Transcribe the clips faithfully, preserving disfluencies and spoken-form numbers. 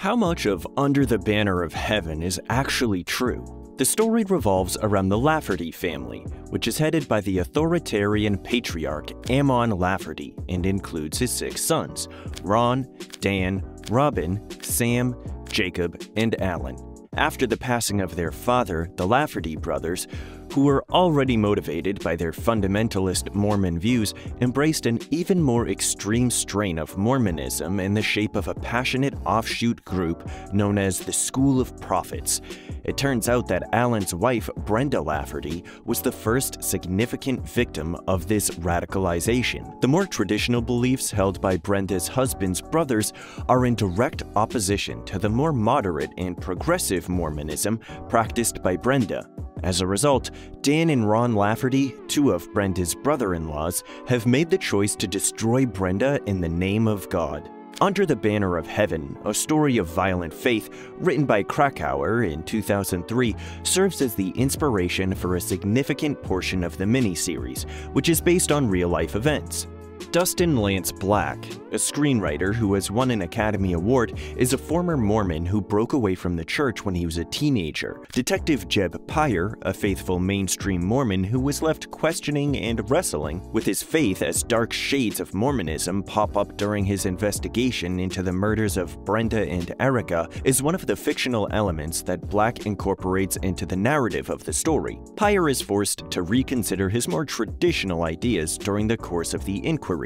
How much of Under the Banner of Heaven is actually true? The story revolves around the Lafferty family, which is headed by the authoritarian patriarch Ammon Lafferty and includes his six sons, Ron, Dan, Robin, Sam, Jacob, and Alan. After the passing of their father, the Lafferty brothers, who were already motivated by their fundamentalist Mormon views, embraced an even more extreme strain of Mormonism in the shape of a passionate offshoot group known as the School of Prophets. It turns out that Alan's wife, Brenda Lafferty, was the first significant victim of this radicalization. The more traditional beliefs held by Brenda's husband's brothers are in direct opposition to the more moderate and progressive Mormonism practiced by Brenda. As a result, Dan and Ron Lafferty, two of Brenda's brother-in-laws, have made the choice to destroy Brenda in the name of God. Under the Banner of Heaven, a story of violent faith, written by Krakauer in two thousand three, serves as the inspiration for a significant portion of the miniseries, which is based on real-life events. Dustin Lance Black, a screenwriter who has won an Academy Award, is a former Mormon who broke away from the church when he was a teenager. Detective Jeb Pyre, a faithful mainstream Mormon who was left questioning and wrestling with his faith as dark shades of Mormonism pop up during his investigation into the murders of Brenda and Erica, is one of the fictional elements that Black incorporates into the narrative of the story. Pyre is forced to reconsider his more traditional ideas during the course of the inquiry.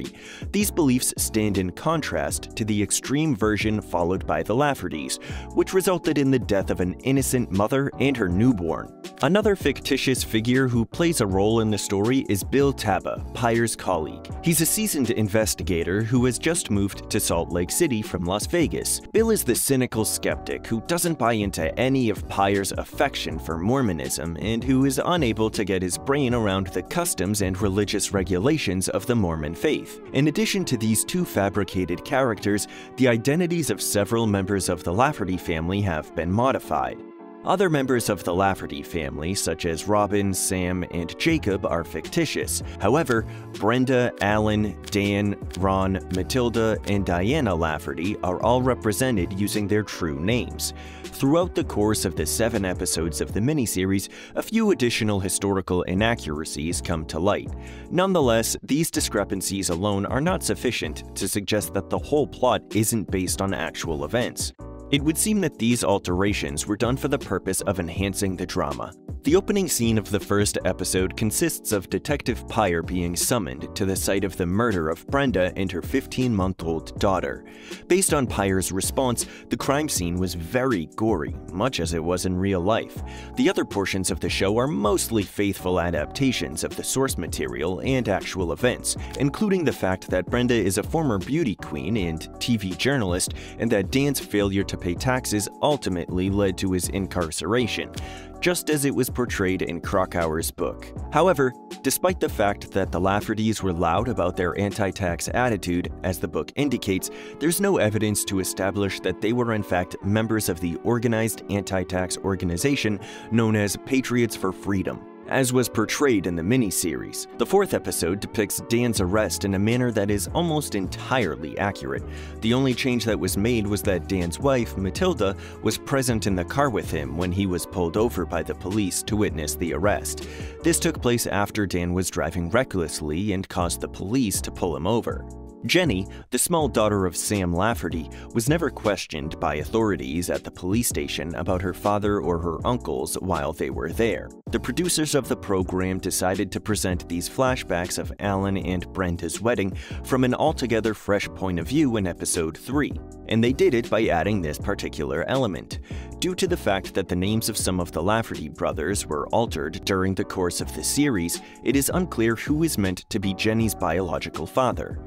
These beliefs stand in contrast to the extreme version followed by the Laffertys, which resulted in the death of an innocent mother and her newborn. Another fictitious figure who plays a role in the story is Bill Taba, Pyre's colleague. He's a seasoned investigator who has just moved to Salt Lake City from Las Vegas. Bill is the cynical skeptic who doesn't buy into any of Pyre's affection for Mormonism and who is unable to get his brain around the customs and religious regulations of the Mormon faith. In addition to these two fabricated characters, the identities of several members of the Lafferty family have been modified. Other members of the Lafferty family, such as Robin, Sam, and Jacob, are fictitious. However, Brenda, Alan, Dan, Ron, Matilda, and Diana Lafferty are all represented using their true names. Throughout the course of the seven episodes of the miniseries, a few additional historical inaccuracies come to light. Nonetheless, these discrepancies alone are not sufficient to suggest that the whole plot isn't based on actual events. It would seem that these alterations were done for the purpose of enhancing the drama. The opening scene of the first episode consists of Detective Pyre being summoned to the site of the murder of Brenda and her fifteen-month-old daughter. Based on Pyre's response, the crime scene was very gory, much as it was in real life. The other portions of the show are mostly faithful adaptations of the source material and actual events, including the fact that Brenda is a former beauty queen and T V journalist, and that Dan's failure to pay taxes ultimately led to his incarceration, just as it was portrayed in Krakauer's book. However, despite the fact that the Laffertys were loud about their anti-tax attitude, as the book indicates, there's no evidence to establish that they were in fact members of the organized anti-tax organization known as Patriots for Freedom, as was portrayed in the miniseries. The fourth episode depicts Dan's arrest in a manner that is almost entirely accurate. The only change that was made was that Dan's wife, Matilda, was present in the car with him when he was pulled over by the police to witness the arrest. This took place after Dan was driving recklessly and caused the police to pull him over. Jenny, the small daughter of Sam Lafferty, was never questioned by authorities at the police station about her father or her uncles while they were there. The producers of the program decided to present these flashbacks of Alan and Brenda's wedding from an altogether fresh point of view in episode three, and they did it by adding this particular element. Due to the fact that the names of some of the Lafferty brothers were altered during the course of the series, it is unclear who is meant to be Jenny's biological father.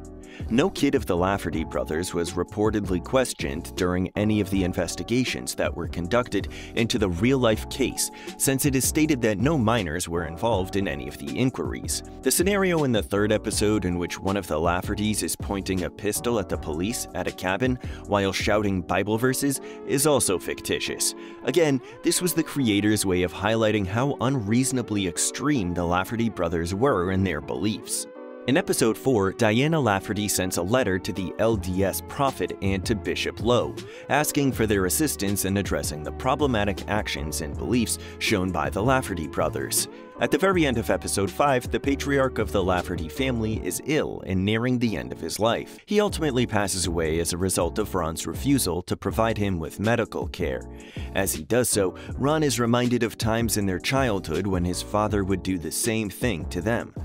No kid of the Lafferty brothers was reportedly questioned during any of the investigations that were conducted into the real-life case, since it is stated that no minors were involved in any of the inquiries. The scenario in the third episode in which one of the Laffertys is pointing a pistol at the police at a cabin while shouting Bible verses is also fictitious. Again, this was the creator's way of highlighting how unreasonably extreme the Lafferty brothers were in their beliefs. In episode four, Diana Lafferty sends a letter to the L D S prophet and to Bishop Lowe, asking for their assistance in addressing the problematic actions and beliefs shown by the Lafferty brothers. At the very end of episode five, the patriarch of the Lafferty family is ill and nearing the end of his life. He ultimately passes away as a result of Ron's refusal to provide him with medical care. As he does so, Ron is reminded of times in their childhood when his father would do the same thing to them.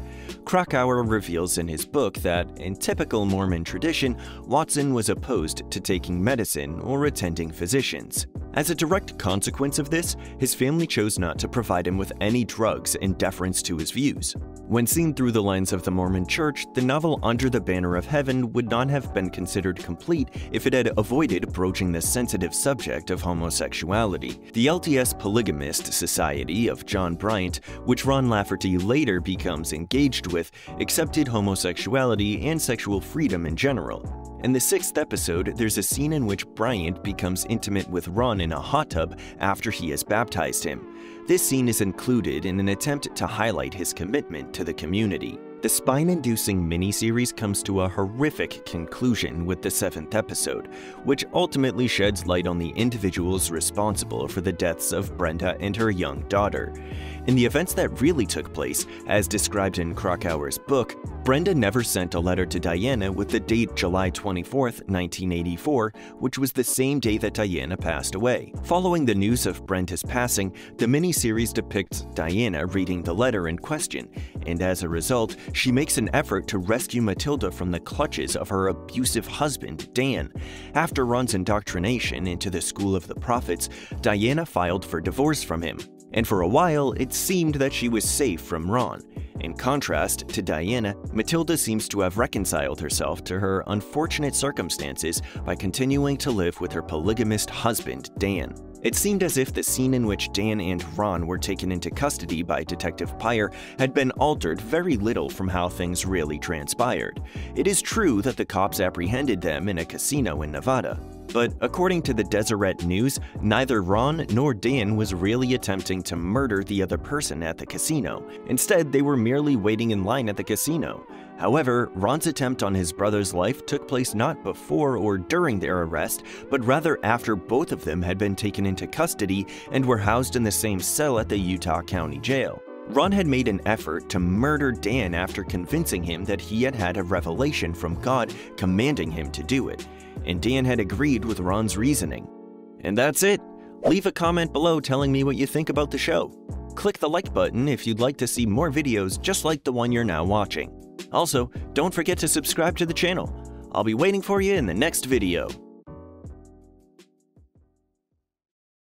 Krakauer reveals in his book that, in typical Mormon tradition, Watson was opposed to taking medicine or attending physicians. As a direct consequence of this, his family chose not to provide him with any drugs in deference to his views. When seen through the lens of the Mormon Church, the novel Under the Banner of Heaven would not have been considered complete if it had avoided broaching the sensitive subject of homosexuality. The L D S polygamist society of John Bryant, which Ron Lafferty later becomes engaged with, accepted homosexuality and sexual freedom in general. In the sixth episode, there's a scene in which Bryant becomes intimate with Ron in a hot tub after he has baptized him. This scene is included in an attempt to highlight his commitment to the community. The spine-inducing miniseries comes to a horrific conclusion with the seventh episode, which ultimately sheds light on the individuals responsible for the deaths of Brenda and her young daughter. In the events that really took place, as described in Krakauer's book, Brenda never sent a letter to Diana with the date July twenty-fourth, nineteen eighty-four, which was the same day that Diana passed away. Following the news of Brenda's passing, the miniseries depicts Diana reading the letter in question, and as a result, she makes an effort to rescue Matilda from the clutches of her abusive husband, Dan. After Ron's indoctrination into the School of the Prophets, Diana filed for divorce from him, and for a while, it seemed that she was safe from Ron. In contrast to Diana, Matilda seems to have reconciled herself to her unfortunate circumstances by continuing to live with her polygamist husband, Dan. It seemed as if the scene in which Dan and Ron were taken into custody by Detective Pyre had been altered very little from how things really transpired. It is true that the cops apprehended them in a casino in Nevada, but according to the Deseret News, neither Ron nor Dan was really attempting to murder the other person at the casino. Instead, they were merely waiting in line at the casino. However, Ron's attempt on his brother's life took place not before or during their arrest, but rather after both of them had been taken into custody and were housed in the same cell at the Utah County Jail. Ron had made an effort to murder Dan after convincing him that he had had a revelation from God commanding him to do it, and Dan had agreed with Ron's reasoning. And that's it! Leave a comment below telling me what you think about the show. Click the like button if you'd like to see more videos just like the one you're now watching. Also, don't forget to subscribe to the channel. I'll be waiting for you in the next video.